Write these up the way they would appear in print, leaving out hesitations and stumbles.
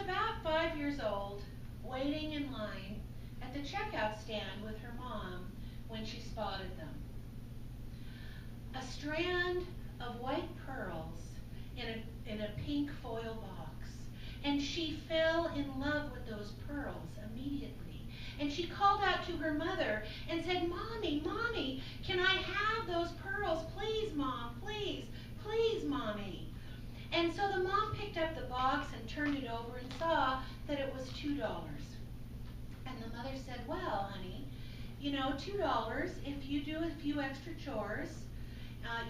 about 5 years old, waiting in line at the checkout stand with her mom when she spotted them. A strand of white pearls in a pink foil box, and she fell in love with those pearls immediately. And she called out to her mother and said, "Mommy, Mommy, can I have those pearls? Please, Mom, please, please, Mommy." And so the mom picked up the box and turned it over and saw that it was $2. And the mother said, "Well, honey, you know, $2, if you do a few extra chores,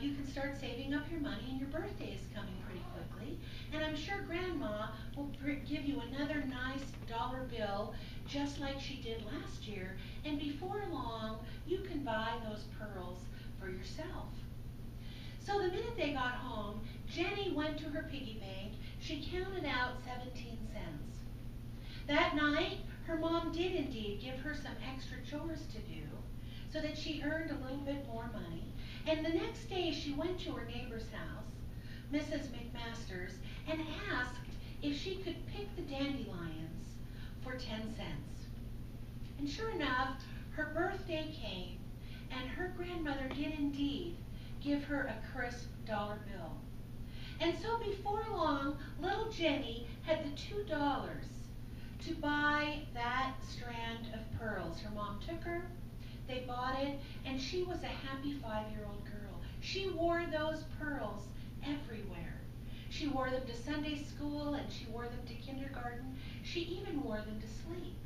you can start saving up your money, and your birthday is coming pretty quickly. And I'm sure Grandma will give you another nice dollar bill just like she did last year. And before long, you can buy those pearls for yourself." So the minute they got home, Jenny went to her piggy bank. She counted out 17 cents. That night, her mom did indeed give her some extra chores to do so that she earned a little bit more money. And the next day, she went to her neighbor's house, Mrs. McMaster's, and asked if she could pick the dandelions for 10 cents. And sure enough, her birthday came, and her grandmother did indeed give her a crisp dollar bill. And so before long, little Jenny had the $2 to buy that strand of pearls. Her mom took her, they bought it, and she was a happy 5-year-old girl. She wore those pearls everywhere. She wore them to Sunday school, and she wore them to kindergarten. She even wore them to sleep.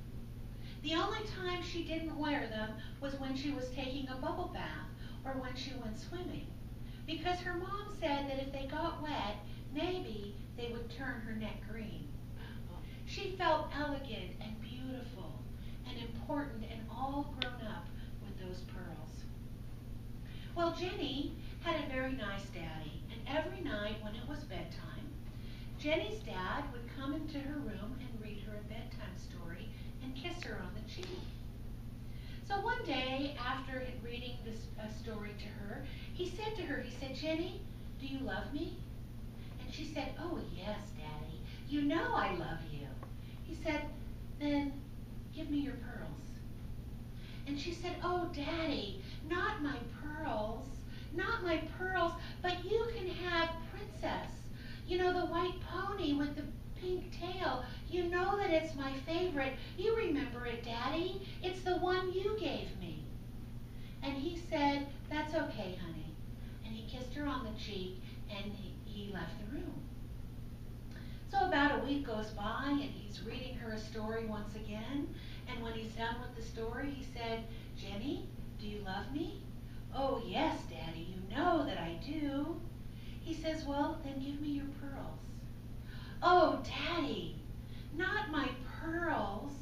The only time she didn't wear them was when she was taking a bubble bath or when she went swimming, because her mom said that if they got wet, maybe they would turn her neck green. She felt elegant and beautiful and important and all grown up with those pearls. Well, Jenny had a very nice daddy, and every night when it was bedtime, Jenny's dad would come into her room and read her a bedtime story and kiss her on the cheek. So one day, after reading this story to her, he said to her, he said, "Jenny, do you love me?" And she said, "Oh, yes, Daddy. You know I love you." He said, "Then give me your pearls." And she said, "Oh, Daddy, not my pearls, not my pearls, but you can have Princess. You know, the white pony with the pink tail. You know that it's my favorite. You remember it, Daddy. It's the one you gave me." And he said, "That's okay, honey." And he kissed her on the cheek, and he left the room. So about a week goes by, and he's reading her a story once again. And when he's done with the story, he said, "Jenny, do you love me?" "Oh, yes, Daddy. You know that I do." He says, "Well, then give me your pearls." "Oh, Daddy, not my pearls,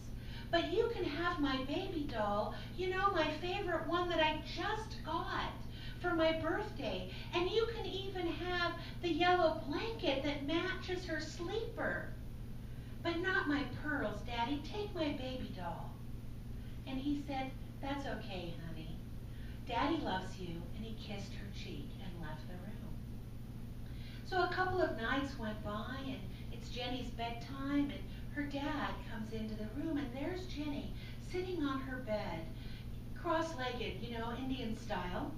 but you can have my baby doll, you know, my favorite one that I just got for my birthday, and you can even have the yellow blanket that matches her sleeper, but not my pearls, Daddy, take my baby doll." And he said, "That's okay, honey. Daddy loves you," and he kissed her cheek and left the room. So a couple of nights went by, and it's Jenny's bedtime, and her dad comes into the room, and there's Jenny sitting on her bed, cross-legged, you know, Indian style,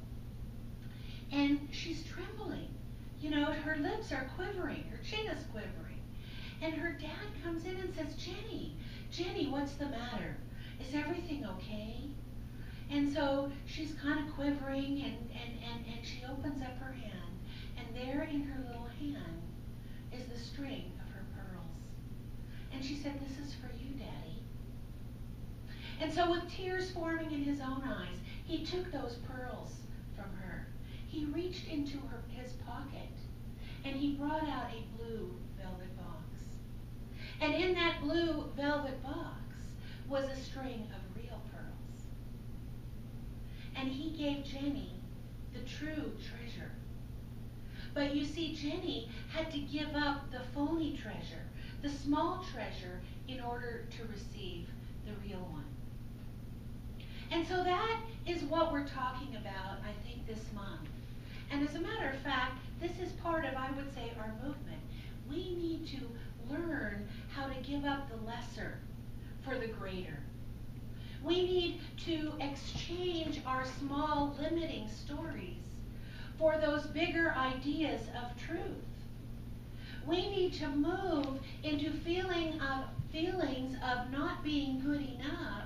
and she's trembling. You know, her lips are quivering, her chin is quivering, and her dad comes in and says, "Jenny, Jenny, what's the matter? Is everything okay?" And so she's kind of quivering, and she opens up her hand, and there in her little hand is the string of her pearls. And she said, "This is for you, Daddy." And so with tears forming in his own eyes, he took those pearls from her. He reached into his pocket, and he brought out a blue velvet box. And in that blue velvet box was a string of real pearls. And he gave Jenny the true treasure. But you see, Jenny had to give up the phony treasure, the small treasure, in order to receive the real one. And so that is what we're talking about, I think, this month. And as a matter of fact, this is part of, I would say, our movement. We need to learn how to give up the lesser for the greater. We need to exchange our small limiting stories for those bigger ideas of truth. We need to move into feelings of not being good enough,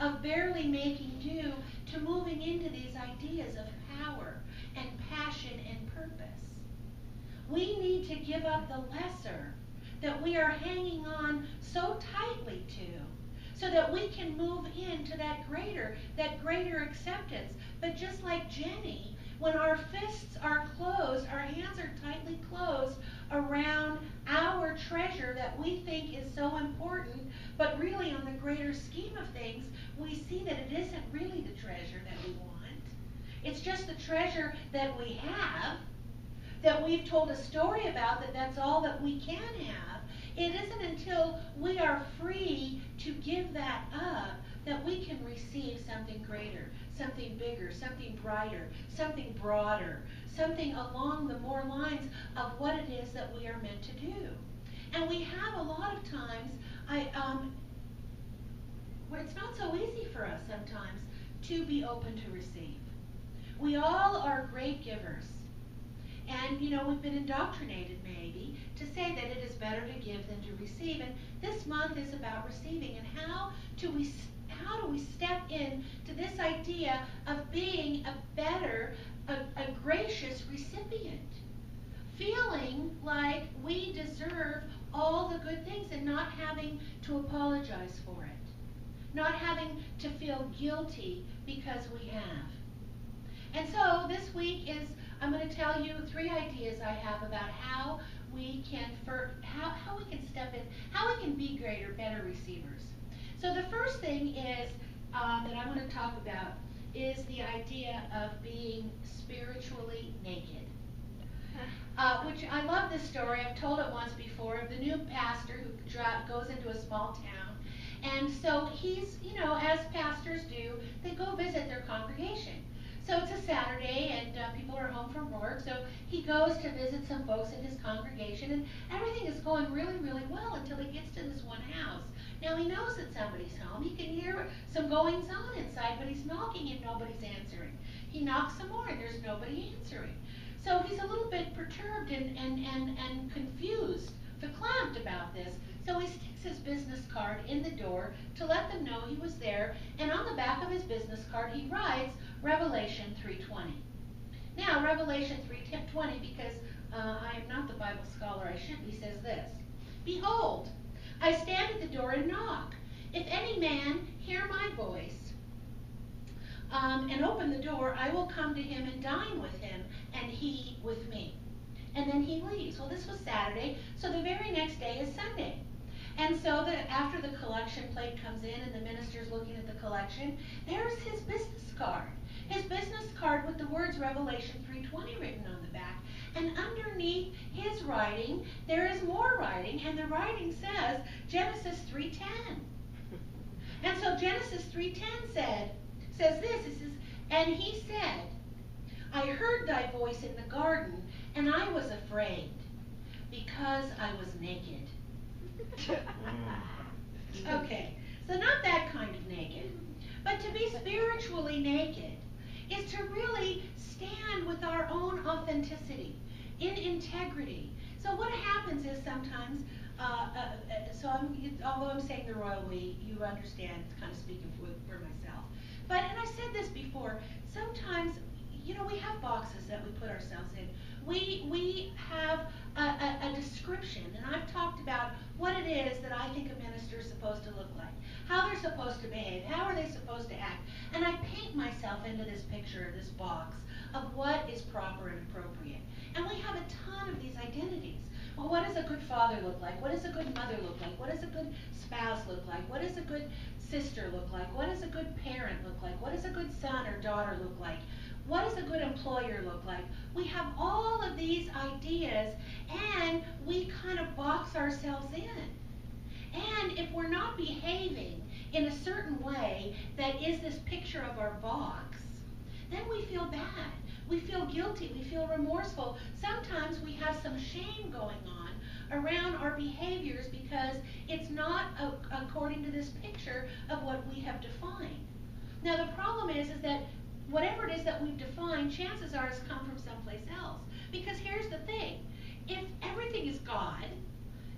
of barely making do, to moving into these ideas of power and passion and purpose. We need to give up the lesser that we are hanging on so tightly to, so that we can move into that greater acceptance. But just like Jenny, when our fists are closed, our hands are tightly closed around our treasure that we think is so important, but really on the greater scheme of things, we see that it isn't really the treasure that we want. It's just the treasure that we have, that we've told a story about, that that's all that we can have. It isn't until we are free to give that up that we can receive something greater, something bigger, something brighter, something broader, something along the more lines of what it is that we are meant to do. And we have a lot of times, it's not so easy for us sometimes to be open to receive. We all are great givers. And, you know, we've been indoctrinated maybe to say that it is better to give than to receive. And this month is about receiving, and how do we step in to this idea of being a better, a gracious recipient, feeling like we deserve all the good things and not having to apologize for it, not having to feel guilty because we have. And so this week I'm going to tell you 3 ideas I have about how we can step in, how we can be greater, better receivers. So the first thing is that I'm going to talk about is the idea of being spiritually naked, which I love this story. I've told it once before of the new pastor who goes into a small town, and so he's, you know, as pastors do, they go visit their congregation. So it's a Saturday, and people are home from work, so he goes to visit some folks in his congregation, and everything is going really, really well until he gets to this one house. Now he knows that somebody's home. He can hear some goings on inside, but he's knocking and nobody's answering. He knocks some more and there's nobody answering. So he's a little bit perturbed and confused, verklempt about this. So he sticks his business card in the door to let them know he was there, and on the back of his business card he writes, Revelation 3:20. Now, Revelation 3:20, because I am not the Bible scholar I should be, says this: Behold, I stand at the door and knock. If any man hear my voice and open the door, I will come to him and dine with him, and he with me. And then he leaves. Well, this was Saturday, so the very next day is Sunday. And so after the collection plate comes in and the minister's looking at the collection, there's his business card. His business card with the words Revelation 3:20 written on the back. And underneath his writing, there is more writing, and the writing says Genesis 3:10. And so Genesis 3:10 says this, it says, and he said, I heard thy voice in the garden, and I was afraid, because I was naked. Okay, so not that kind of naked, but to be spiritually naked is to really stand with our own authenticity, in integrity. So what happens is sometimes, although I'm saying the royal we, you understand, it's kind of speaking for myself. But, and I said this before, sometimes, you know, we have boxes that we put ourselves in. We have a description, and I've talked about what it is that I think a minister is supposed to look like, how they're supposed to behave, how are they supposed to act, and I paint myself into this picture, this box, of what is proper and appropriate. And we have a ton of these identities. Well, what does a good father look like? What does a good mother look like? What does a good spouse look like? What does a good sister look like? What does a good parent look like? What does a good son or daughter look like? What does a good employer look like? We have all of these ideas, and we kind of box ourselves in. And if we're not behaving in a certain way that is this picture of our box, then we feel bad. We feel guilty. We feel remorseful. Sometimes we have some shame going on around our behaviors because it's not according to this picture of what we have defined. Now the problem is that whatever it is that we've defined, chances are it's come from someplace else. Because here's the thing, if everything is God,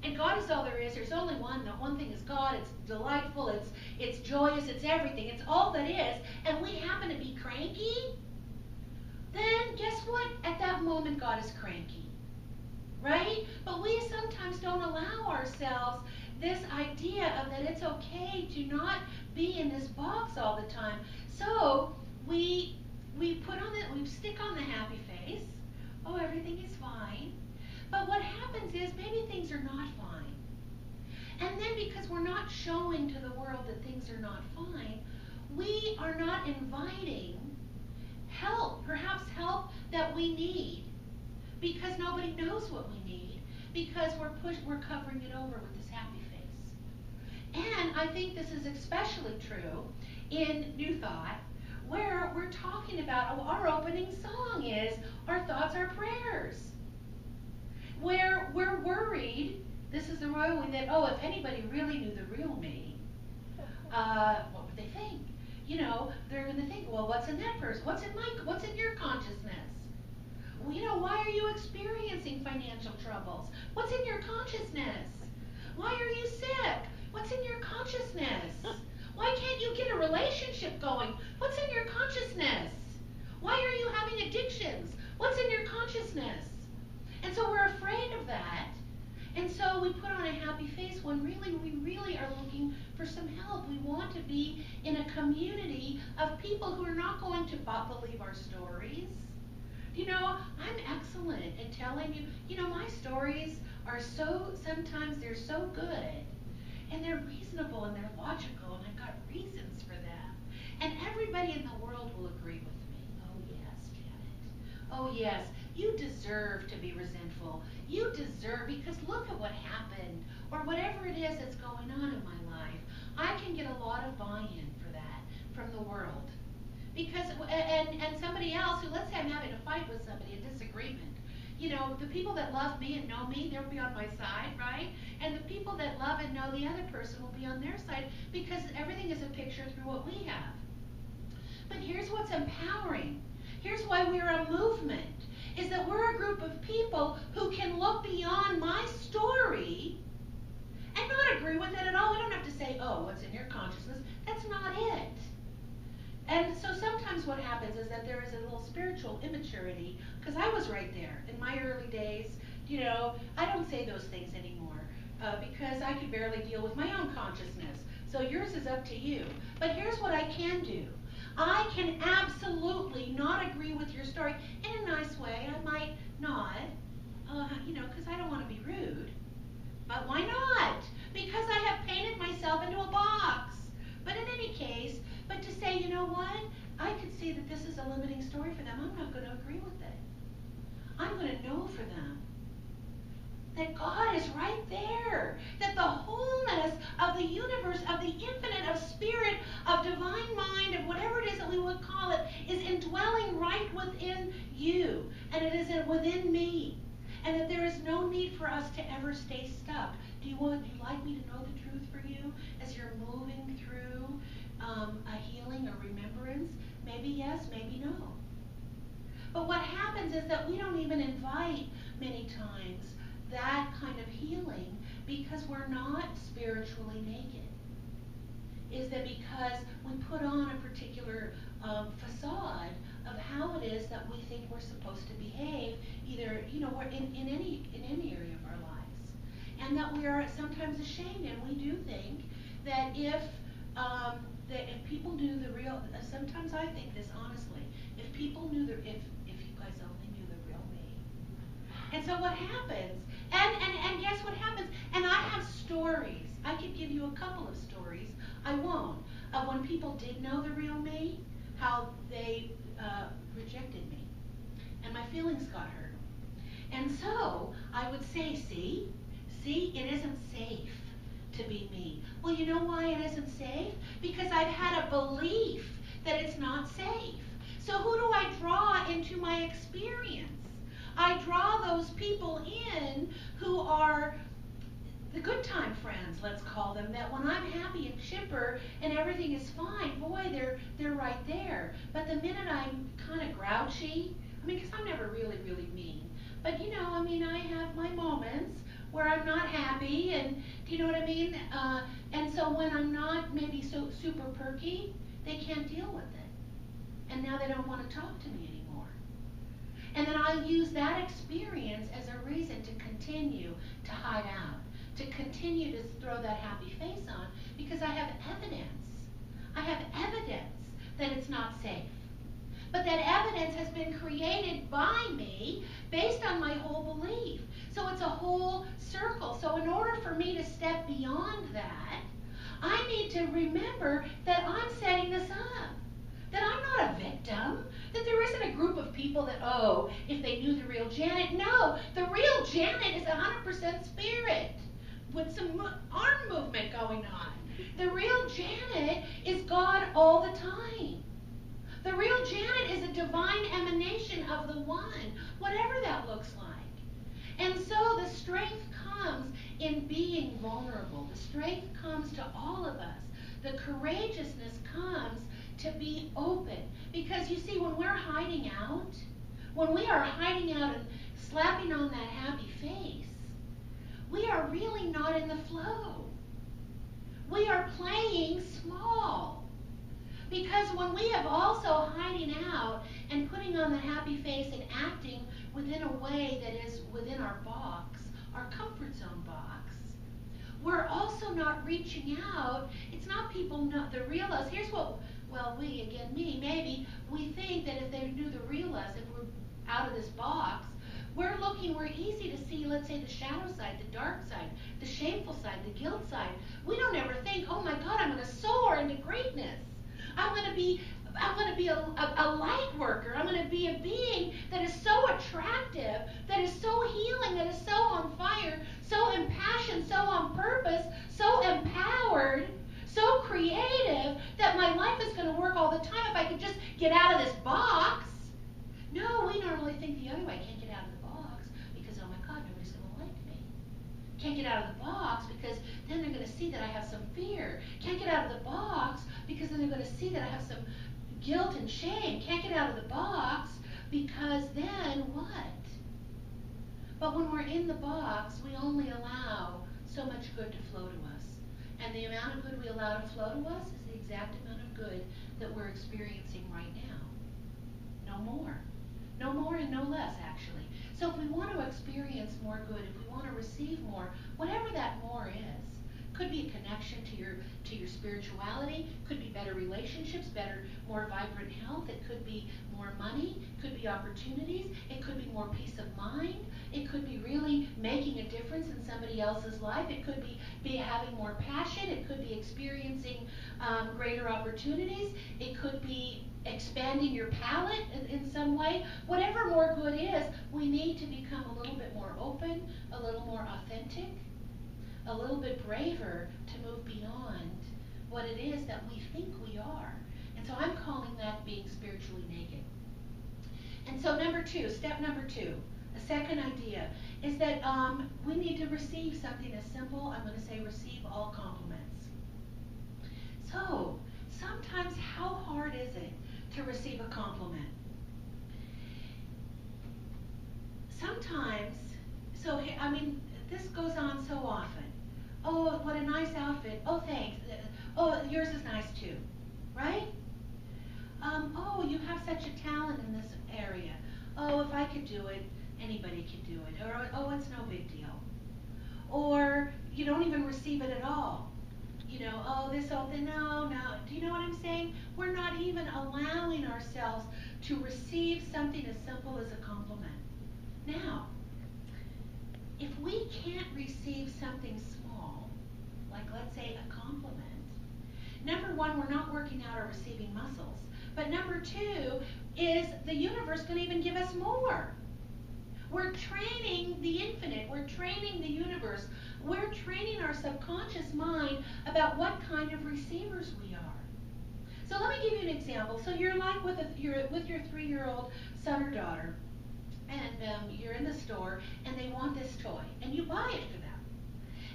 and God is all there is, there's only one, that one thing is God, it's delightful, it's joyous, it's everything, it's all that is, and we happen to be cranky, then guess what? At that moment God is cranky. Right? But we sometimes don't allow ourselves this idea of that it's okay to not be in this box all the time. So we stick on the happy face. Oh, everything is fine. But what happens is maybe things are not fine. And then because we're not showing to the world that things are not fine, we are not inviting help, perhaps help that we need, because nobody knows what we need, because we're covering it over with this happy face. And I think this is especially true in New Thought, where we're talking about, our opening song is, our thoughts are prayers. Where we're worried, this is the royal way, that, oh, if anybody really knew the real me, what would they think? You know, they're going to think, well, what's in that person? What's in your consciousness? Well, you know, why are you experiencing financial troubles? What's in your consciousness? Why are you sick? What's in your consciousness? Why can't you get a relationship going? What's in your consciousness? Why are you having addictions? What's in your consciousness? And so we're afraid of that. And so we put on a happy face when really we really are looking for some help. We want to be in a community of people who are not going to believe our stories. You know, I'm excellent at telling you, you know, my stories are so, sometimes they're so good, and they're reasonable and they're logical, and I've got reasons for them. And everybody in the world will agree with me. Oh yes, Janet. Oh yes. You deserve to be resentful. You deserve, because look at what happened, or whatever it is that's going on in my life. I can get a lot of buy-in for that from the world. Because, and somebody else who, let's say I'm having a fight with somebody, a disagreement. You know, the people that love me and know me, they'll be on my side, right? And the people that love and know the other person will be on their side, because everything is a picture through what we have. But here's what's empowering. Here's why we're a movement. Is that we're a group of people who can look beyond my story and not agree with it at all. We don't have to say, oh, what's in your consciousness? That's not it. And so sometimes what happens is that there is a little spiritual immaturity, because I was right there in my early days. You know, I don't say those things anymore because I could barely deal with my own consciousness. So yours is up to you. But here's what I can do. I can absolutely not agree with your story in a nice way. I might nod, you know, because I don't want to be rude. But why not? Because I have painted myself into a box. But in any case, but to say, you know what? I could see that this is a limiting story for them. I'm not going to agree with it. I'm going to know for them that God is right there, that the wholeness of the universe, of the infinite, of spirit, of divine mind, of whatever it is that we would call it, is indwelling right within you, and it is within me, and that there is no need for us to ever stay stuck. Do you like me to know the truth for you as you're moving through a healing or remembrance? Maybe yes, maybe no. But what happens is that we don't even invite many times that kind of healing, because we're not spiritually naked. Is that because we put on a particular facade of how it is that we think we're supposed to behave, either, you know, in any area of our lives, and that we are sometimes ashamed, and we do think that if people knew the real. Sometimes I think this honestly. If people knew if you guys only knew the real me, and so what happens? And guess what happens? And I have stories. I could give you a couple of stories. I won't. Of when people did know the real me, how they rejected me. And my feelings got hurt. And so I would say, see, it isn't safe to be me. Well, you know why it isn't safe? Because I've had a belief that it's not safe. So who do I draw into my experience? I draw those people in who are the good time friends, let's call them, that when I'm happy and chipper and everything is fine, boy, they're right there. But the minute I'm kind of grouchy, I mean, because I'm never really, really mean. But, you know, I mean, I have my moments where I'm not happy, and do you know what I mean? And so when I'm not maybe so super perky, they can't deal with it. And now they don't want to talk to me anymore. And then I'll use that experience as a reason to continue to hide out, to continue to throw that happy face on, because I have evidence. I have evidence that it's not safe. But that evidence has been created by me based on my whole belief. So it's a whole circle. So in order for me to step beyond that, I need to remember that I'm setting this up, that I'm not a victim, that there isn't a group of people that, oh, if they knew the real Janet. No, the real Janet is 100% spirit with some arm movement going on. The real Janet is God all the time. The real Janet is a divine emanation of the one, whatever that looks like. And so the strength comes in being vulnerable. The strength comes to all of us. The courageousness comes to be open. Because you see, when we're hiding out, when we are hiding out and slapping on that happy face, we are really not in the flow. We are playing small. Because when we have also hiding out and putting on the happy face and acting within a way that is within our box, our comfort zone box, we're also not reaching out. It's not people, not the real us. Here's what, well, we, again, me, maybe, we think that if they knew the real us, if we're out of this box, we're looking, we're easy to see, let's say, the shadow side, the dark side, the shameful side, the guilt side. We don't ever think, oh my God, I'm going to soar into greatness. I'm going to be a light worker. I'm going to be a being that is so attractive, that is so healing, that is so on fire, so impassioned, so on purpose, so empowered, so creative that my life is going to work all the time if I could just get out of this box. No, we normally think the other way. I can't get out of the box because, oh my God, nobody's going to like me. Can't get out of the box because then they're going to see that I have some fear. Can't get out of the box because then they're going to see that I have some guilt and shame. Can't get out of the box because then what? But when we're in the box, we only allow so much good to flow to us. And the amount of good we allow to flow to us is the exact amount of good that we're experiencing right now. No more. No more and no less, actually. So if we want to experience more good, if we want to receive more, whatever that more is, could be a connection to your spirituality, could be better relationships, better, more vibrant health, it could be more money, could be opportunities, it could be more peace of mind, it could be really making a difference in somebody else's life, it could be having more passion, it could be experiencing greater opportunities, it could be expanding your palate in some way. Whatever more good is, we need to become a little bit more open, a little more authentic, a little bit braver to move beyond what it is that we think we are. And so I'm calling that being spiritually naked. And so number two, step number two, the second idea, is that we need to receive something as simple. I'm going to say receive all compliments. So sometimes how hard is it to receive a compliment? Sometimes, so I mean, this goes on so often. Oh, what a nice outfit. Oh, thanks. Oh, yours is nice too, right? Oh, you have such a talent in this area. Oh, if I could do it, anybody could do it. Or, oh, it's no big deal. Or you don't even receive it at all. You know, oh, this, oh, no. Do you know what I'm saying? We're not even allowing ourselves to receive something as simple as a compliment. Now, if we can't receive something small, like let's say a compliment, number one, we're not working out our receiving muscles. But number two is the universe can even give us more. We're training the infinite. We're training the universe. We're training our subconscious mind about what kind of receivers we are. So let me give you an example. So you're like with your three-year-old son or daughter, and and you're in the store and they want this toy and you buy it for them.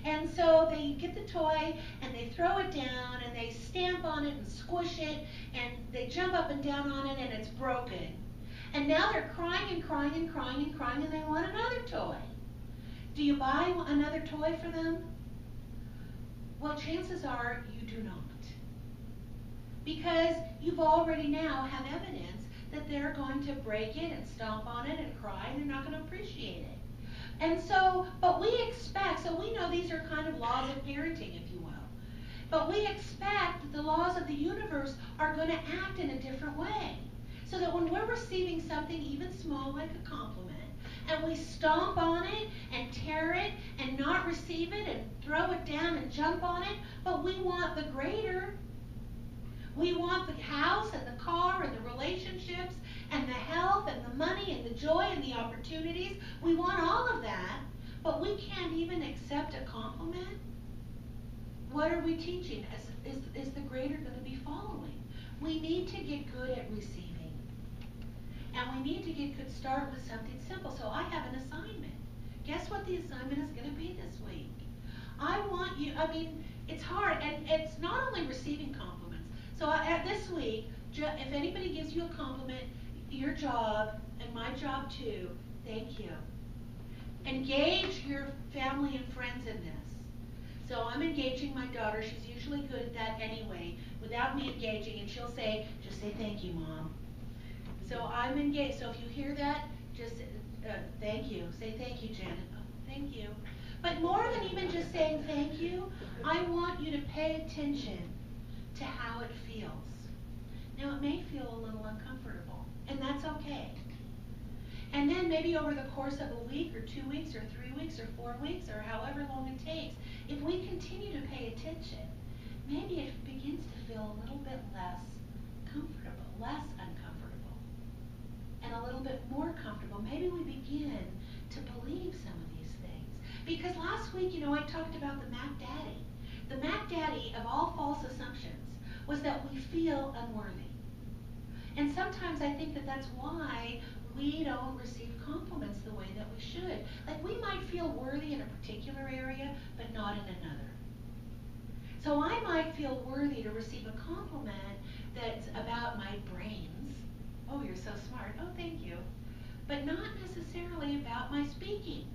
And so they get the toy and they throw it down and they stamp on it and squish it and they jump up and down on it and it's broken. And now they're crying and crying and crying and crying and they want another toy. Do you buy another toy for them? Well, chances are you do not. Because you've already now have evidence that they're going to break it and stomp on it and cry and they're not going to appreciate it. And so, but we expect, so we know these are kind of laws of parenting, if you will. But we expect that the laws of the universe are going to act in a different way. So that when we're receiving something even small like a compliment, and we stomp on it and tear it and not receive it and throw it down and jump on it, but we want the greater. We want the house and the car and the relationships and the health and the money and the joy and the opportunities. We want all of that, but we can't even accept a compliment. What are we teaching? Is the greater going to be following? We need to get good at receiving. And we need to get good start with something simple. So I have an assignment. Guess what the assignment is going to be this week? I want you, I mean, it's hard, and it's not only receiving compliments. So this week, if anybody gives you a compliment, your job and my job too, thank you. Engage your family and friends in this. So I'm engaging my daughter. She's usually good at that anyway, without me engaging, and she'll say, just say thank you, Mom. So I'm engaged. So if you hear that, just thank you. Say thank you, Janet. Oh, thank you. But more than even just saying thank you, I want you to pay attention to how it feels. Now it may feel a little uncomfortable, and that's okay. And then maybe over the course of a week or 2 weeks or 3 weeks or 4 weeks or however long it takes, if we continue to pay attention, maybe it begins to feel a little bit less comfortable, less uncomfortable, and a little bit more comfortable. Maybe we begin to believe some of these things. Because last week, you know, I talked about the Mac Daddy. The Mac Daddy of all false assumptions was that we feel unworthy. And sometimes I think that that's why we don't receive compliments the way that we should. Like we might feel worthy in a particular area, but not in another. So I might feel worthy to receive a compliment that's about my brains. Oh, you're so smart. Oh, thank you. But not necessarily about my speaking.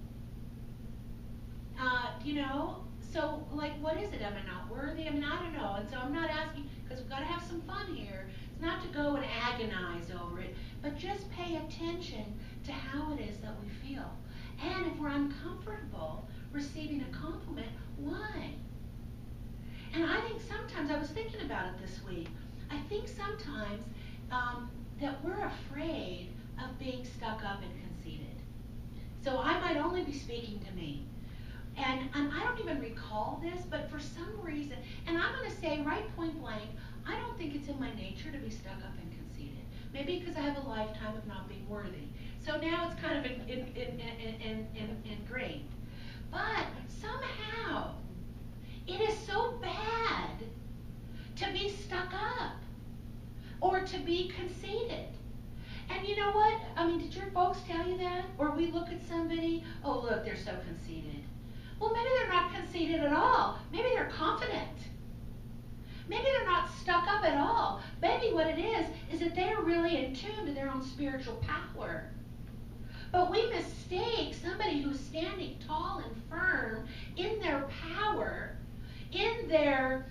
You know, so, like, what is it? Am I not worthy? I mean, I don't know. And so I'm not asking, because we've got to have some fun here. It's not to go and agonize over it, but just pay attention to how it is that we feel. And if we're uncomfortable receiving a compliment, why? And I think sometimes, I was thinking about it this week, I think sometimes that we're afraid of being stuck up and conceited. So I might only be speaking to me. And I don't even recall this, but for some reason, and I'm going to say right point blank, I don't think it's in my nature to be stuck up and conceited. Maybe because I have a lifetime of not being worthy. So now it's kind of ingrained. But somehow, it is so bad to be stuck up or to be conceited. And you know what? I mean, did your folks tell you that? Or we look at somebody, oh look, they're so conceited. Well, maybe they're not conceited at all. Maybe they're confident. Maybe they're not stuck up at all. Maybe what it is that they're really in tune to their own spiritual power. But we mistake somebody who's standing tall and firm in their power, in their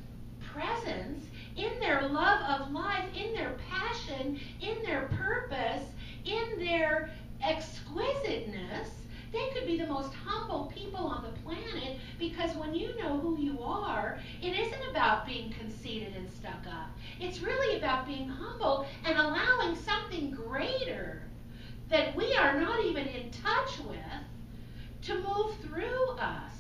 presence, in their love of life, in their passion, in their purpose, in their exquisiteness. They could be the most humble people on the planet, because when you know who you are, it isn't about being conceited and stuck up. It's really about being humble and allowing something greater that we are not even in touch with to move through us.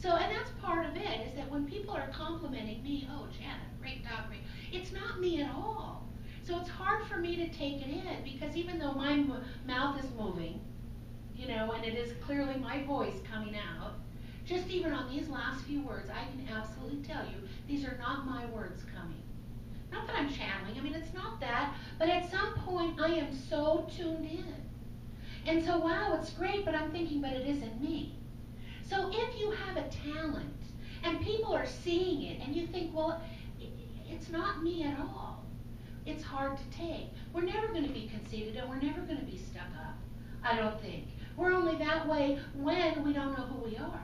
So, and that's part of it, is that when people are complimenting me, oh, Janet, great job, great, it's not me at all. So it's hard for me to take it in, because even though my mouth is moving, you know, and it is clearly my voice coming out, just even on these last few words, I can absolutely tell you, these are not my words coming. Not that I'm channeling, I mean, it's not that, but at some point I am so tuned in. And so, wow, it's great, but I'm thinking, but it isn't me. So if you have a talent and people are seeing it and you think, well, it's not me at all, it's hard to take. We're never going to be conceited and we're never going to be stuck up, I don't think. We're only that way when we don't know who we are.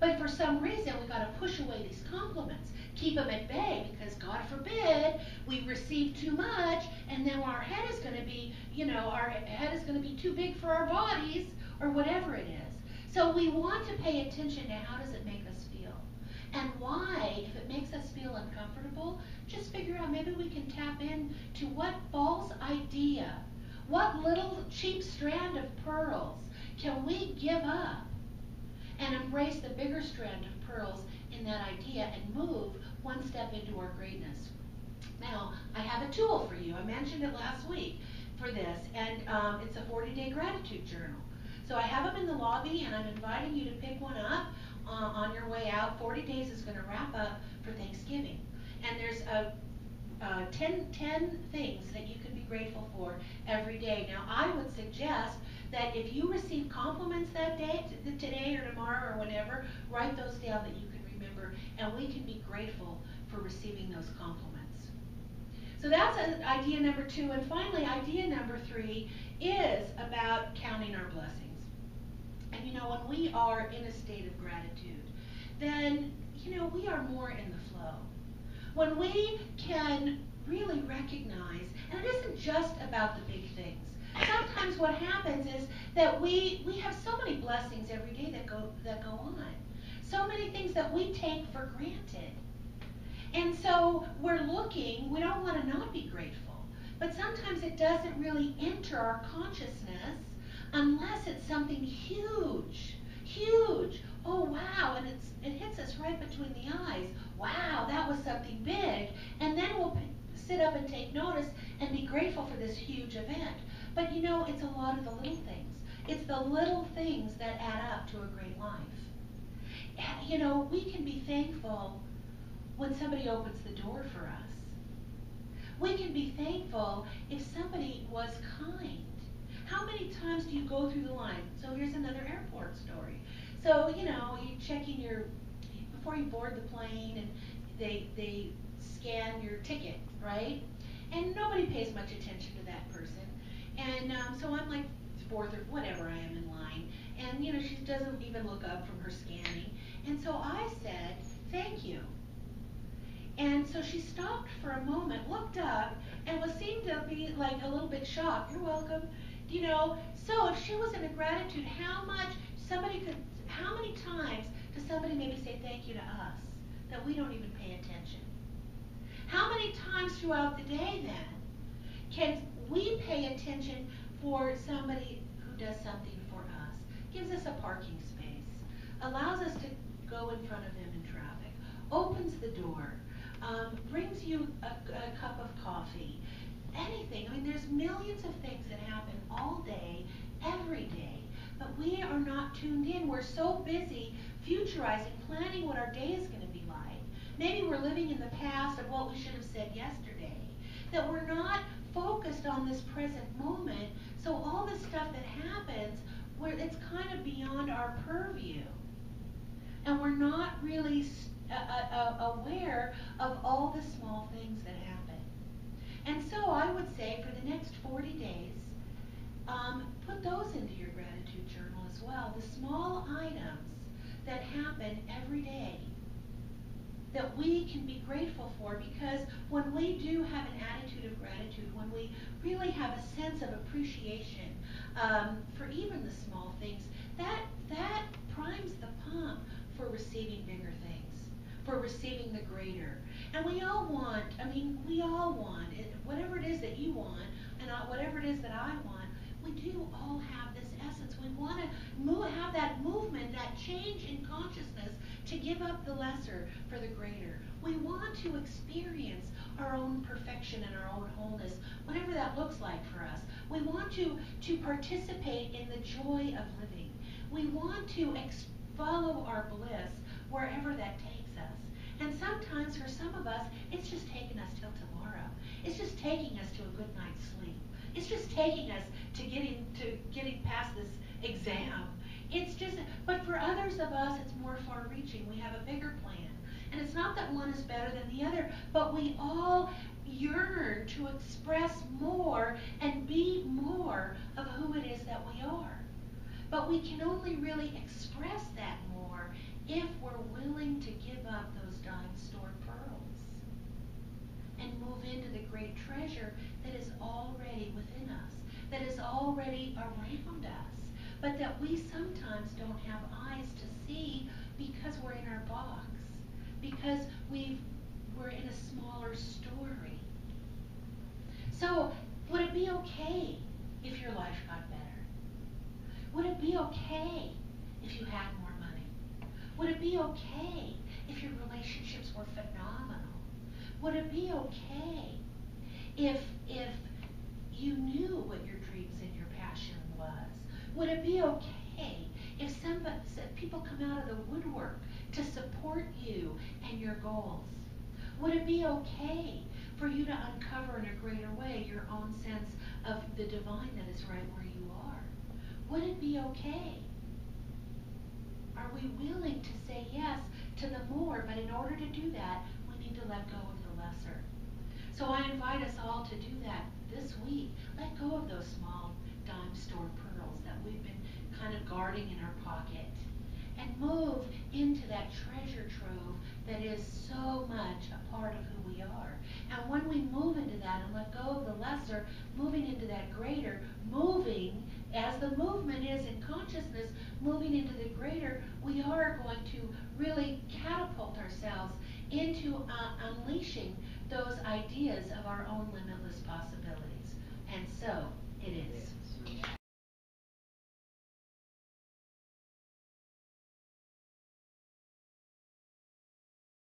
But for some reason, we've got to push away these compliments, keep them at bay, because God forbid we receive too much, and then our head is going to be, you know, our head is going to be too big for our bodies, or whatever it is. So we want to pay attention to how does it make us feel, and why, if it makes us feel uncomfortable, just figure out maybe we can tap in to what false idea, what little cheap strand of pearls can we give up and embrace the bigger strand of pearls in that idea and move one step into our greatness. Now, I have a tool for you. I mentioned it last week for this, and it's a 40-day gratitude journal. So I have them in the lobby, and I'm inviting you to pick one up on your way out. 40 days is going to wrap up for Thanksgiving. And there's 10 things that you can be grateful for every day. Now, I would suggest that if you receive compliments that day, today or tomorrow or whenever, write those down that you can remember, and we can be grateful for receiving those compliments. So that's idea number 2, and finally, idea number 3 is about counting our blessings. And you know, when we are in a state of gratitude, then you know we are more in the flow. When we can really recognize, and it isn't just about the big things. Sometimes what happens is that we have so many blessings every day that go on. So many things that we take for granted. And so we're looking, we don't want to not be grateful. But sometimes it doesn't really enter our consciousness unless it's something huge, huge. Oh wow, and it hits us right between the eyes. Wow, that was something big. And then we'll sit up and take notice and be grateful for this huge event. But you know, it's a lot of the little things. It's the little things that add up to a great life. You know, we can be thankful when somebody opens the door for us. We can be thankful if somebody was kind. How many times do you go through the line? So here's another airport story. So, you know, you check in before you board the plane, and they scan your ticket, right? And nobody pays much attention to that person. And so I'm like fourth or whatever I am in line. And you know, she doesn't even look up from her scanning. And so I said, thank you. And so she stopped for a moment, looked up, and seemed to be like a little bit shocked. You're welcome. You know, so if she was in a gratitude, how many times does somebody maybe say thank you to us that we don't even pay attention? How many times throughout the day then can we pay attention for somebody who does something for us, gives us a parking space, allows us to go in front of them in traffic, opens the door, brings you a cup of coffee, anything. I mean, there's millions of things that happen all day, every day, but we are not tuned in. We're so busy futurizing, planning what our day is going to be like. Maybe we're living in the past of what we should have said yesterday, that we're not focused on this present moment, so all this stuff that happens, it's kind of beyond our purview. And we're not really aware of all the small things that happen. And so I would say for the next 40 days, put those into your gratitude journal as well, the small items that happen every day that we can be grateful for, because when we do have an attitude of gratitude, when we really have a sense of appreciation for even the small things, that primes the pump for receiving bigger things, for receiving the greater. And we all want, whatever it is that you want, and whatever it is that I want, we do all have this essence. We want to have that movement, that change in consciousness to give up the lesser for the greater. We want to experience our own perfection and our own wholeness, whatever that looks like for us. We want to participate in the joy of living. We want to follow our bliss wherever that takes us. And sometimes for some of us, it's just taking us till tomorrow. It's just taking us to a good night's sleep. It's just taking us to getting past this exam. It's just, but for others of us, it's more far-reaching. We have a bigger plan. And it's not that one is better than the other, but we all yearn to express more and be more of who it is that we are. But we can only really express that more if we're willing to give up those dime-store pearls and move into the great treasure that is already within us, that is already around us, but that we sometimes don't have eyes to see because we're in our box, because we're in a smaller story. So would it be okay if your life got better? Would it be okay if you had more money? Would it be okay if your relationships were phenomenal? Would it be okay if you knew what your dreams and your passion was? Would it be okay if people come out of the woodwork to support you and your goals? Would it be okay for you to uncover in a greater way your own sense of the divine that is right where you are? Would it be okay? Are we willing to say yes to the more? But in order to do that, we need to let go of the lesser. So I invite us all to do that this week. Let go of those small dime store pearls that we've been kind of guarding in our pocket, and move into that treasure trove that is so much a part of who we are. And when we move into that and let go of the lesser, moving into that greater, moving as the movement is in consciousness, moving into the greater, we are going to really catapult ourselves into unleashing those ideas of our own limitless possibilities. And so it is.